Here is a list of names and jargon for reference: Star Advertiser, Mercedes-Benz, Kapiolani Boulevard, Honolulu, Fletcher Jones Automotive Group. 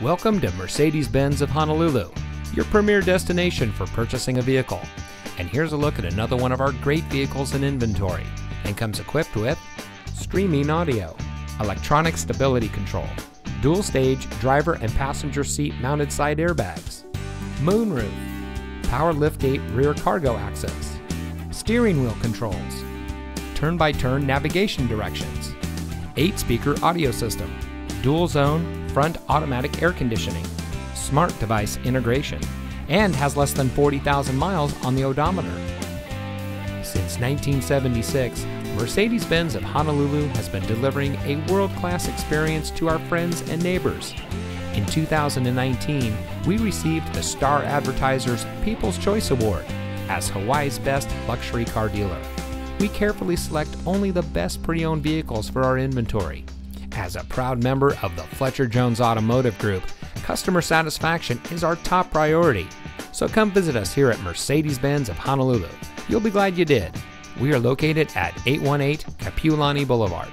Welcome to Mercedes-Benz of Honolulu, your premier destination for purchasing a vehicle. And here's a look at another one of our great vehicles in inventory, and comes equipped with streaming audio, electronic stability control, dual-stage driver and passenger seat mounted side airbags, moonroof, power liftgate rear cargo access, steering wheel controls, turn-by-turn navigation directions, 8-speaker audio system, dual-zone front automatic air conditioning, smart device integration, and has less than 40,000 miles on the odometer. Since 1976, Mercedes-Benz of Honolulu has been delivering a world-class experience to our friends and neighbors. In 2019, we received the Star Advertiser's People's Choice Award as Hawaii's best luxury car dealer. We carefully select only the best pre-owned vehicles for our inventory. As a proud member of the Fletcher Jones Automotive Group, customer satisfaction is our top priority. So come visit us here at Mercedes-Benz of Honolulu. You'll be glad you did. We are located at 818 Kapiolani Boulevard.